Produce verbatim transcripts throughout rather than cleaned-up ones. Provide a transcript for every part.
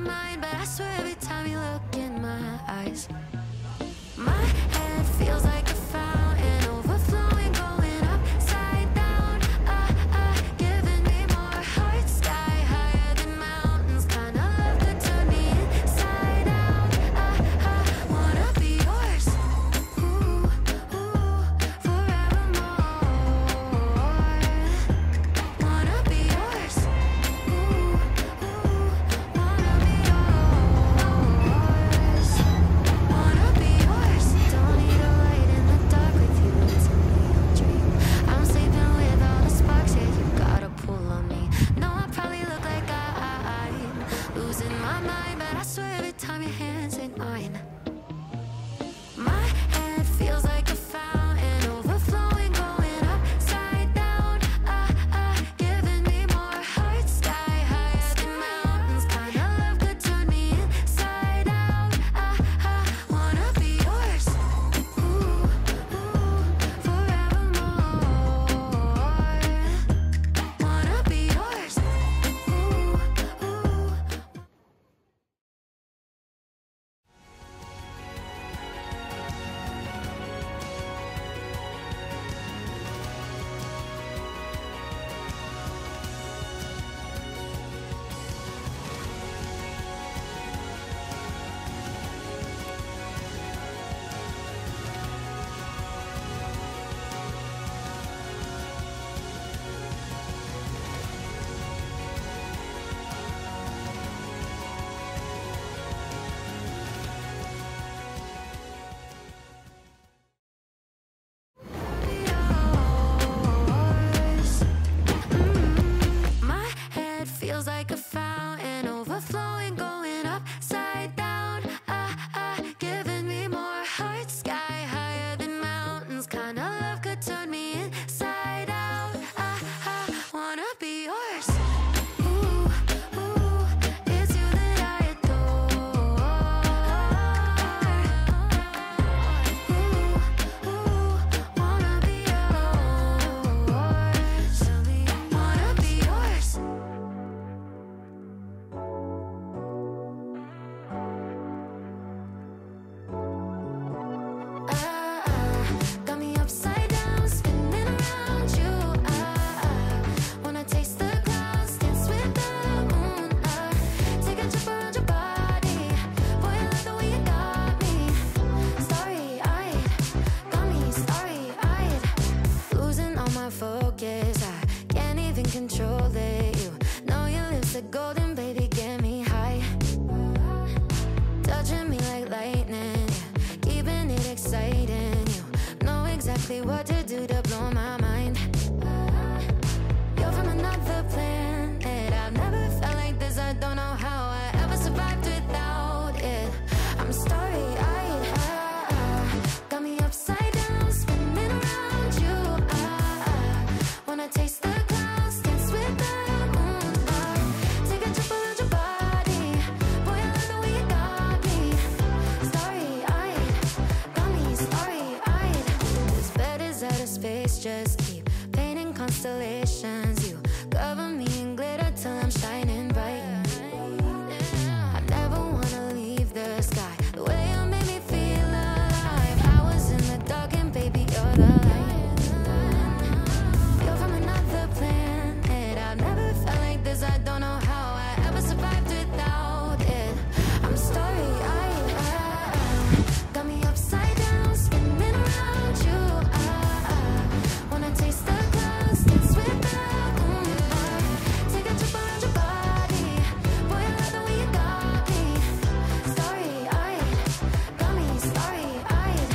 my mind, but I swear every time you look in my eyes, my head feels like a fountain, overflowing, going upside down. Uh, uh, giving me more heart, sky higher than mountains. Kinda love that turned me inside out. I, I wanna be yours, ooh, ooh, forevermore. Wanna be yours, ooh, ooh, wanna be yours. Wanna be yours. Don't need a light in the dark with you. It's a real dream. I'm sleeping with all the sparks. Yeah, you got a pull on me. No, I probably look like I, I, I'm losing my mind, but I swear every time your hands ain't mine. My head feels like a fountain, overflowing, going upside down. Uh, uh, giving me more heart, sky higher than mountains. Kinda love could turn me inside out. I, I wanna be yours, ooh, ooh, forevermore. Wanna be yours, ooh, ooh. My head feels like a fountain, overflowing, going upside down. Uh, uh, giving me more heart, sky higher than mountains. Kinda love could turn me inside out. I, I wanna be yours, ooh, ooh. It's you that I adore. Ooh, ooh, wanna be yours. Wanna be yours. Ah, ah, got me upside down, spinning around you. Ah, ah, wanna taste the clouds, dance with the moon. Ah, take a trip around your body. Boy, I love the way you got me. Starry-eyed, got me starry-eyed, losing all my focus. I can't even control it. You know your lips are golden, baby, get me high. Touching me like lightning, keeping it exciting. You know exactly what to do to blow my mind. You're from another planet. I've never felt like this. I don't know how I ever survived without it. I'm starry-eyed. Ah, ah, got me upside down, spinning around you. Ah, ah, wanna taste the clouds, dance with the moon. Ah, take a trip around your body. Boy, I love the way you got me. Starry-eyed, got me starry-eyed. This bed is out of space. Just keep painting constellations. You cover me in glitter till I'm shining bright. I never wanna leave the sky. The way you made me feel alive. I was in the dark and baby, you're the light. You're from another planet. I've never felt like this. I don't know how I ever survived without it. I'm starry-eyed. Ah, ah, got me upside down, spinning around you. Ah, ah, wanna taste the clouds, dance with the moon. Ah, take a trip around your body. Boy, I love the way you got me. Starry-eyed, got me starry-eyed.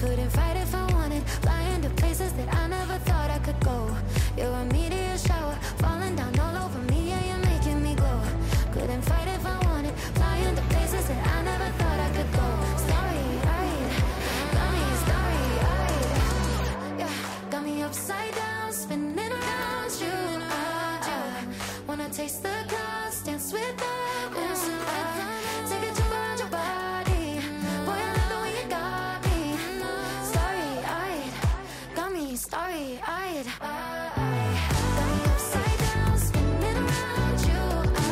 Couldn't fight if I wanted. Flying to places that I never thought I could go. You're a meteor shower, falling down all over me. Yeah, you're making me glow. Couldn't fight if I wanted. Flying to places that I never thought I could go. Starry-eyed, got me starry-eyed. Yeah, got me upside down, spinning around you. Ah, ah, wanna taste the clouds, dance with the moon. Ah, take a trip around your body. Boy, I love the way you got me. Starry-eyed, got me starry-eyed. Got me upside down, spinning around you. Ah, ah,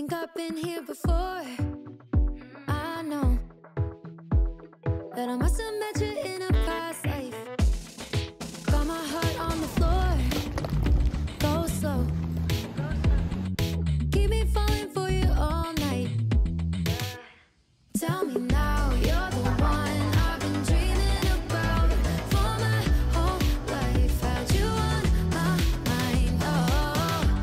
think I've been here before. I know that I must have met you in a past life. Got my heart on the floor. Go slow. Keep me falling for you all night. Tell me now you're the one I've been dreaming about for my whole life. Had you on my mind. Oh,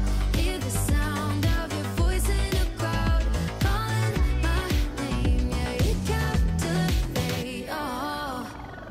hear the sound of your voice in a crowd, calling my name. Yeah, you captivate. Oh.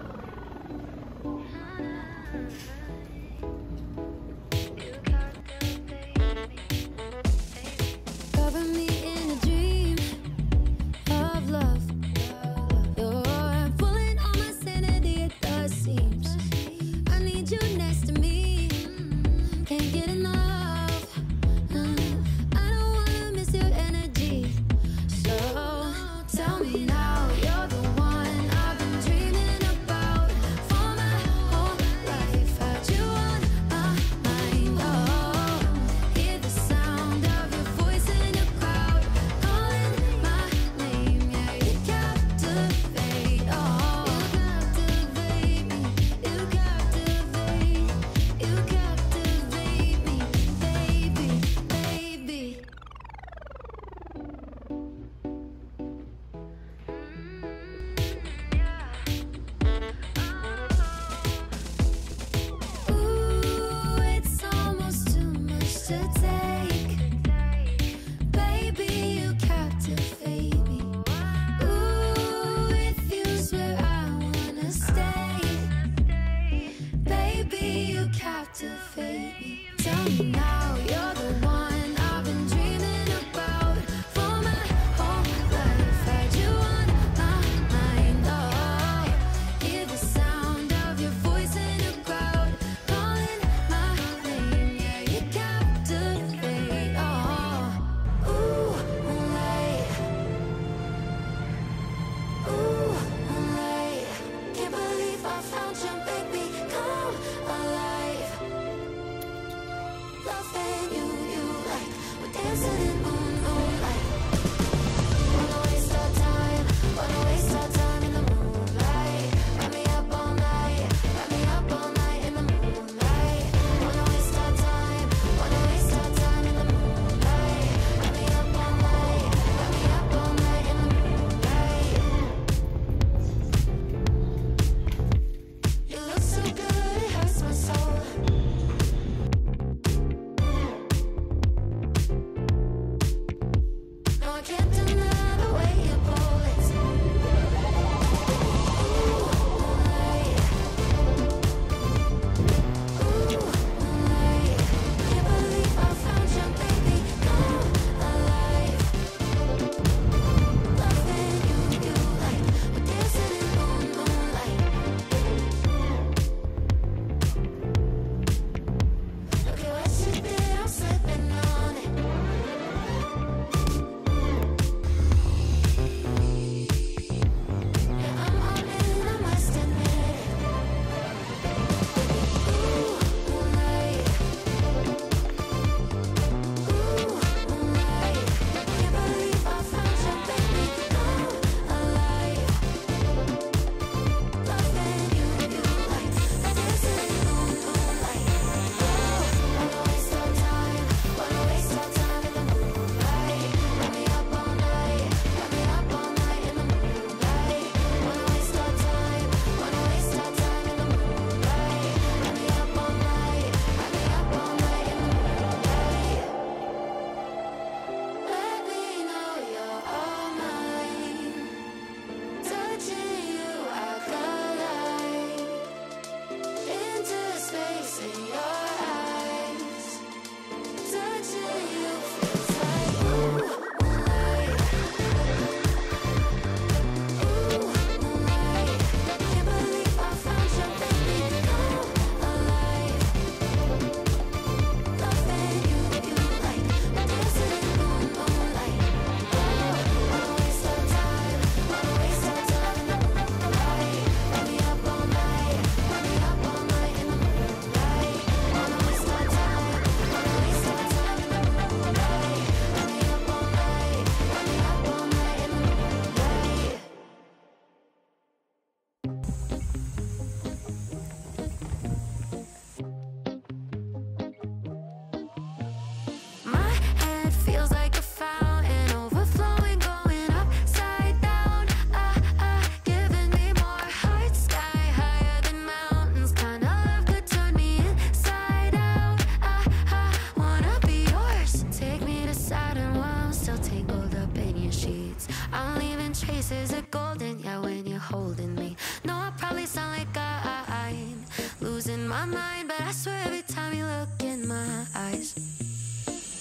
mind, but I swear every time you look in my eyes,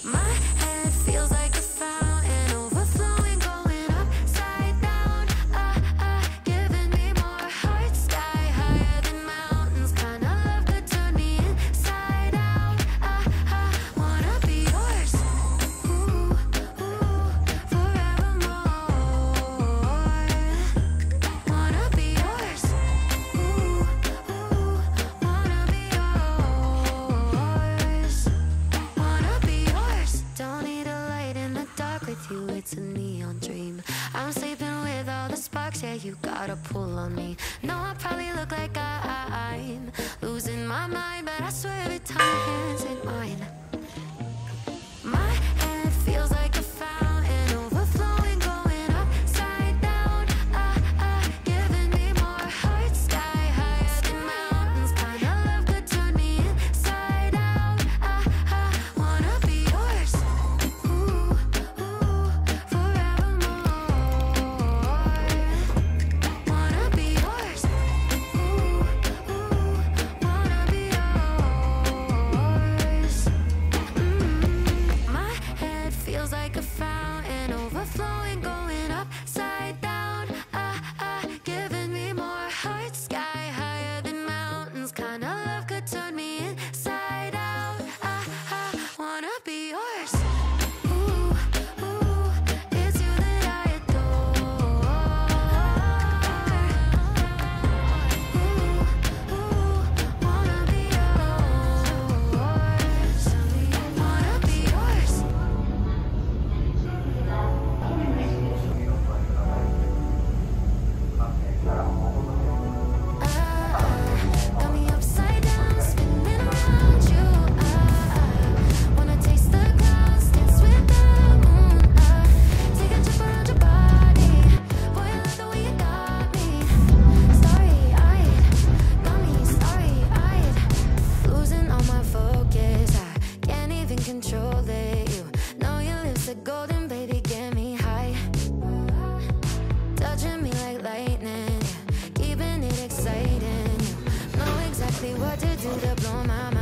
my head feels like a fountain, overflowing, going upside down. Ah, ah, giving me more heart, sky higher than mountains. Kinda love could turn me inside out. Ah, ah, wanna be yours, ooh, ooh, forevermore. Wanna be yours, ooh, ooh, wanna be yours, wanna be yours. Don't need a light in the dark with you, it's a neon dream. I'm sleeping with all the sparks, yeah, you got a pull on me. No, I probably look like I, I- I'm losing my mind, but I swear every time your hands in mine, my head feels like a fountain, overflowing, going upside down. Ah, ah, giving me more heart, sky higher than mountains. Kinda love could turn me inside out. Ah, ah, wanna be yours, ooh, ooh, forevermore. Wanna be yours, ooh, ooh, wanna be yours. Mm. My head feels like a fountain, overflowing, going upside down. Ah, ah, giving me more heart, sky higher than mountains. Kinda love could turn me inside out. Ah, ah, wanna be yours, ooh, ooh, it's you that I adore. Ooh, ooh, wanna be yours, wanna be yours. Ah, got me upside down, spinning around you. Ah, ah, wanna taste the clouds, dance with the moon. Ah, take a trip around your body, boy, I love the way you got me. Starry-eyed, got me starry-eyed, losing all my focus. I can't even control it. You know your lips are golden, baby, get me high, touching me like lightning, yeah, keeping it exciting. You know exactly what to do to blow my mind.